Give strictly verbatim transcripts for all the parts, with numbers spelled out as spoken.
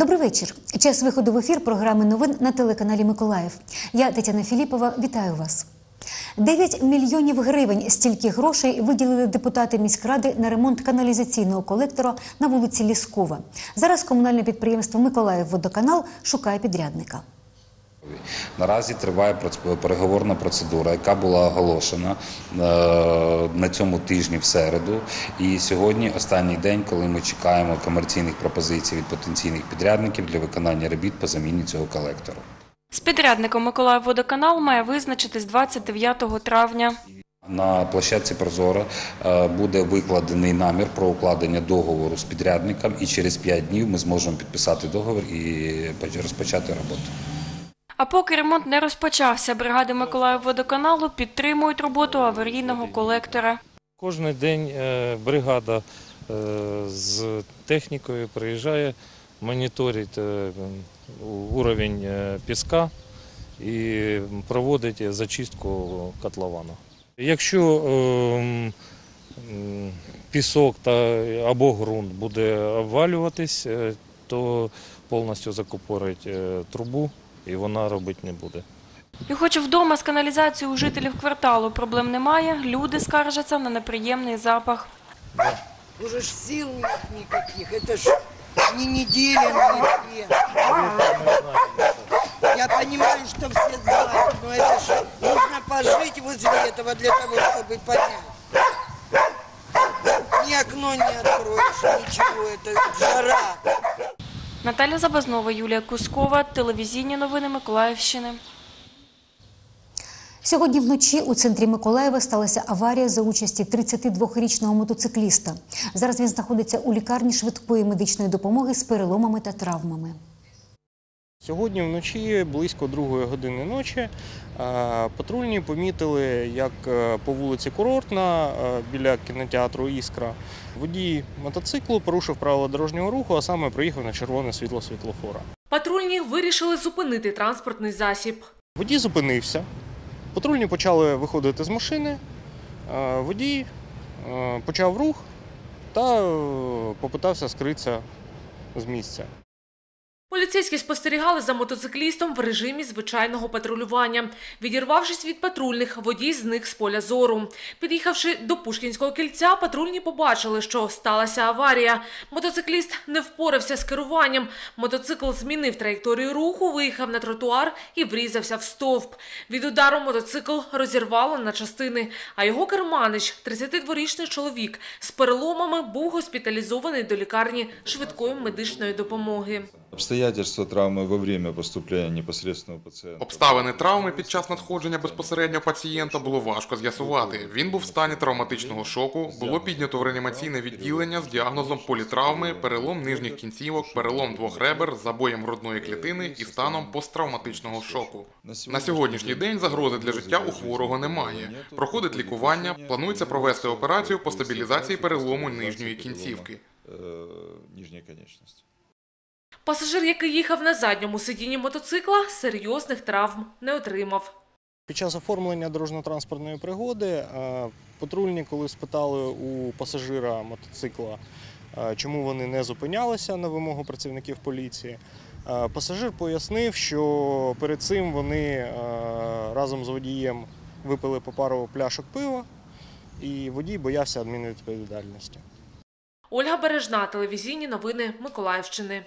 Добрий вечір. Час виходу в ефір програми новин на телеканалі «Миколаїв». Я, Тетяна Філіппова, вітаю вас. дев'ять мільйонів гривень – стільки грошей виділили депутати міськради на ремонт каналізаційного колектора на вулиці Ліскова. Зараз комунальне підприємство «Миколаївводоканал» шукає підрядника. Наразі триває переговорна процедура, яка була оголошена на цьому тижні в середу. І сьогодні останній день, коли ми чекаємо комерційних пропозицій від потенційних підрядників для виконання робіт по заміні цього колектора. З підрядником «Миколаївводоканал» має визначитись двадцять дев'ятого травня. На площадці «Прозоро» буде викладений намір про укладення договору з підрядником, і через п'ять днів ми зможемо підписати договір і розпочати роботу. А поки ремонт не розпочався, бригади «Миколаївводоканалу» підтримують роботу аварійного колектора. Кожен день бригада з технікою приїжджає, моніторить рівень піску і проводить зачистку котлована. Якщо пісок або ґрунт буде обвалюватись, то повністю закупорить трубу. І вона робити не буде. І хоч вдома з каналізацією у жителів кварталу проблем немає, люди скаржаться на неприємний запах. Уже ж сил нет никаких, це ж не неділя, не дві. Я розумію, що всі знають, але це ж потрібно пожити возле цього, для того, щоб поняти. Ні окно не відкриєш, нічого, це жара. Наталя Забазнова, Юлія Кузкова, телевізійні новини Миколаївщини. Сьогодні вночі у центрі Миколаєва сталася аварія за участі тридцятидвохрічного мотоцикліста. Зараз він знаходиться у лікарні швидкої медичної допомоги з переломами та травмами. Сьогодні вночі, близько другої години ночі, патрульні помітили, як по вулиці Курортна, біля кінотеатру «Іскра», водій мотоциклу порушив правила дорожнього руху, а саме проїхав на червоне світло світлофора. Патрульні вирішили зупинити транспортний засіб. Водій зупинився, патрульні почали виходити з машини, водій почав рух та попитався скритися з місця. Поліцейські спостерігали за мотоциклістом в режимі звичайного патрулювання. Відірвавшись від патрульних, водій зник з поля зору. Під'їхавши до Пушкінського кільця, патрульні побачили, що сталася аварія. Мотоцикліст не впорався з керуванням. Мотоцикл змінив траєкторію руху, виїхав на тротуар і врізався в стовп. Від удару мотоцикл розірвало на частини, а його керманич, тридцятидворічний чоловік, з переломами був госпіталізований до лікарні швидкої медичної допомоги. Обставини травми під час надходження безпосередньо пацієнта було важко з'ясувати. Він був в стані травматичного шоку, було піднято в реанімаційне відділення з діагнозом політравми, перелом нижніх кінцівок, перелом двох ребер, забоєм грудної клітини і станом посттравматичного шоку. На сьогоднішній день загрози для життя у хворого немає. Проходить лікування, планується провести операцію по стабілізації перелому нижньої кінцівки. Пасажир, який їхав на задньому сидінні мотоцикла, серйозних травм не отримав. Під час оформлення дорожньо-транспортної пригоди патрульні, коли спитали у пасажира мотоцикла, чому вони не зупинялися на вимогу працівників поліції, пасажир пояснив, що перед цим вони разом з водієм випили по пару пляшок пива, і водій боявся адмінвідповідальності. Ольга Бережна, телевізійні новини Миколаївщини.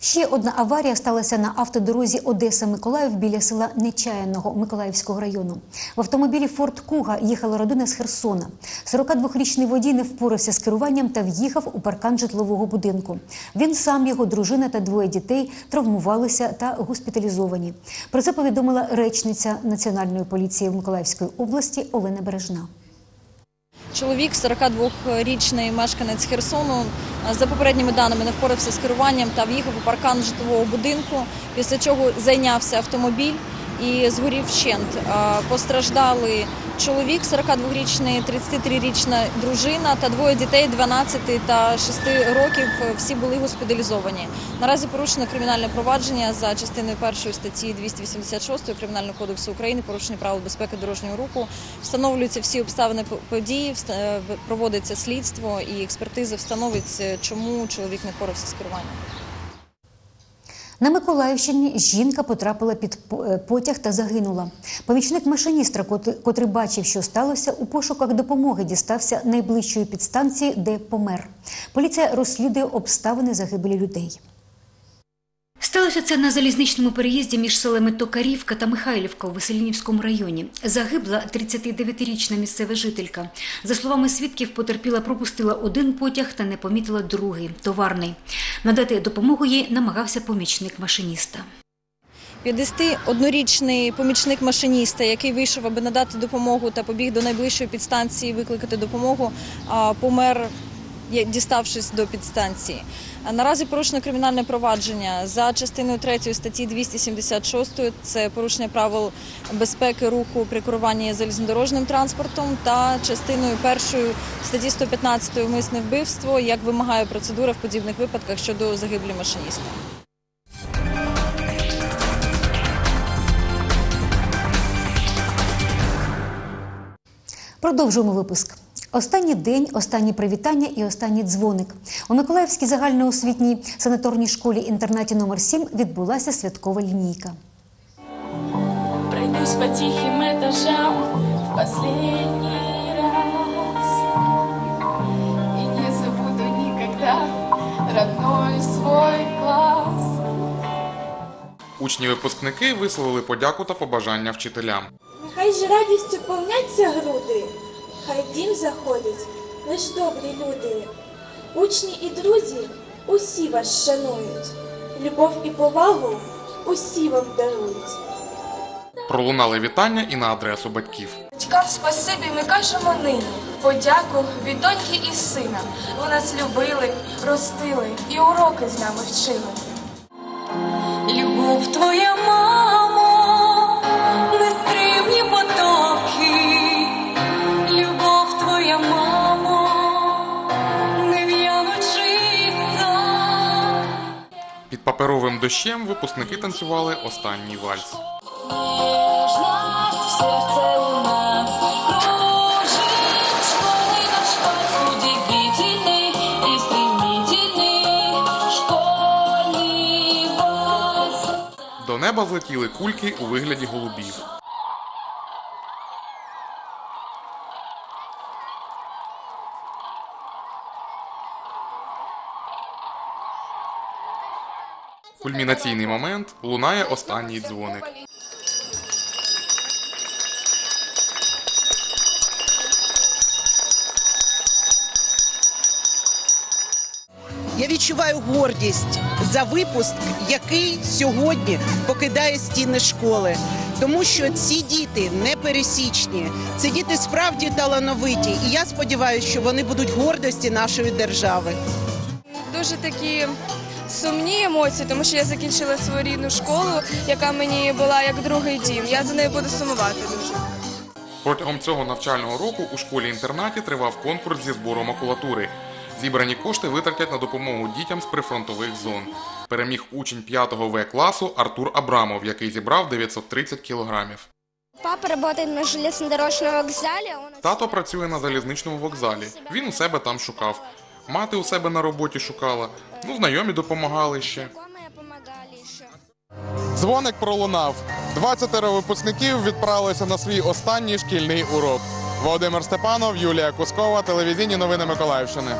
Ще одна аварія сталася на автодорозі Одеса-Миколаїв біля села Нечаянного Миколаївського району. В автомобілі «Форд Куга» їхала родина з Херсона. сорокадвохрічний водій не впорався з керуванням та в'їхав у паркан житлового будинку. Він сам, його дружина та двоє дітей травмувалися та госпіталізовані. Про це повідомила речниця Національної поліції в Миколаївській області Олена Бережна. Чоловік, сорокадвохрічний мешканець Херсону, за попередніми даними не впорався з керуванням та в'їхав у паркан житлового будинку, після чого зайнявся автомобіль і згорів вщент. Постраждали чоловік, сорокадвохрічний, тридцятитрирічна дружина та двоє дітей дванадцяти та шести років, всі були госпіталізовані. Наразі порушено кримінальне провадження за частиною першої статті двісті вісімдесят шість Кримінального кодексу України «Порушення правил безпеки дорожнього руху». Встановлюються всі обставини події, проводиться слідство і експертиза встановить, чому чоловік не впорався з керуванням. На Миколаївщині жінка потрапила під потяг та загинула. Помічник машиніста, котрий бачив, що сталося, у пошуках допомоги дістався найближчої підстанції, де помер. Поліція розслідує обставини загибелі людей. Сталося це на залізничному переїзді між селами Токарівка та Михайлівка у Веселинівському районі. Загибла тридцятидев'ятирічна місцева жителька. За словами свідків, потерпіла пропустила один потяг та не помітила другий – товарний. Надати допомогу їй намагався помічник машиніста. п'ятдесятиоднорічний помічник машиніста, який вийшов, аби надати допомогу та побіг до найближчої підстанції викликати допомогу, помер, діставшись до підстанції. Наразі порушено кримінальне провадження за частиною третьою статті двісті сімдесят шість, це порушення правил безпеки руху при керуванні залізнодорожним транспортом, та частиною першою статті сто п'ятнадцять умисне вбивство, як вимагає процедура в подібних випадках щодо загиблі машиніста. Продовжуємо випуск. Останній день, останні привітання і останній дзвоник. У Миколаївській загальноосвітній санаторній школі-інтернаті номер сім відбулася святкова лінійка. Пройдусь по тихим етажам в останній раз. І не забуду ніколи родной свій клас. Учні-випускники висловили подяку та побажання вчителям. Нехай ж радістю повняться груди. Хай дім заходить лиш добрі люди, учні і друзі усі вас шанують, любов і повагу усі вам дарують. Пролунали вітання і на адресу батьків. Батькам спасибі ми кажемо нині, подяку від доньки і сина. Ви нас любили, ростили і уроки з нами вчили. Любов твоя, мамо, нестримні потоки. Під паперовим дощем випускники танцювали останній вальс. До неба злетіли кульки у вигляді голубів. Кульмінаційний момент – лунає останній дзвоник. Я відчуваю гордість за випуск, який сьогодні покидає стіни школи. Тому що ці діти непересічні, ці діти справді талановиті. І я сподіваюся, що вони будуть гордості нашої держави. Дуже такі... сумні емоції, тому що я закінчила свою рідну школу, яка мені була як другий дім. Я за нею буду сумувати дуже. Протягом цього навчального року у школі-інтернаті тривав конкурс зі збору макулатури. Зібрані кошти витратять на допомогу дітям з прифронтових зон. Переміг учень п'ятого ве класу Артур Абрамов, який зібрав дев'ятсот тридцять кілограмів. Тато працює на залізничному вокзалі. Він у себе там шукав. Мати у себе на роботі шукала, ну, знайомі допомагали ще. Дзвоник пролунав. двадцятеро випускників відправилися на свій останній шкільний урок. Володимир Степанов, Юлія Кузкова, телевізійні новини Миколаївщини.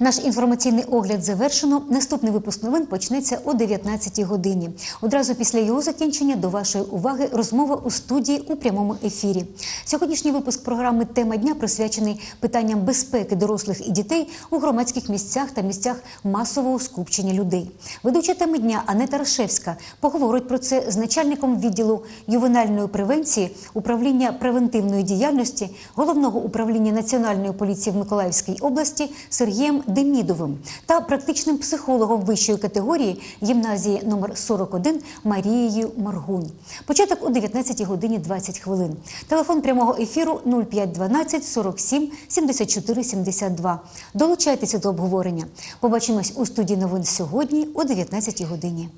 Наш інформаційний огляд завершено. Наступний випуск новин почнеться о дев'ятнадцятій годині. Одразу після його закінчення до вашої уваги розмова у студії у прямому ефірі. Сьогоднішній випуск програми «Тема дня» присвячений питанням безпеки дорослих і дітей у громадських місцях та місцях масового скупчення людей. Ведуча «Теми дня» Анета Рашевська поговорить про це з начальником відділу ювенальної превенції, управління превентивної діяльності, головного управління Національної поліції в Миколаївській області Сергієм Демідовим та практичним психологом вищої категорії гімназії номер сорок один Марією Маргунь. Початок о дев'ятнадцятій годині двадцять хвилин. Телефон прямого ефіру нуль п'ять дванадцять сорок сім сімдесят чотири сімдесят два. Долучайтеся до обговорення. Побачимось у студії новин сьогодні о дев'ятнадцятій годині.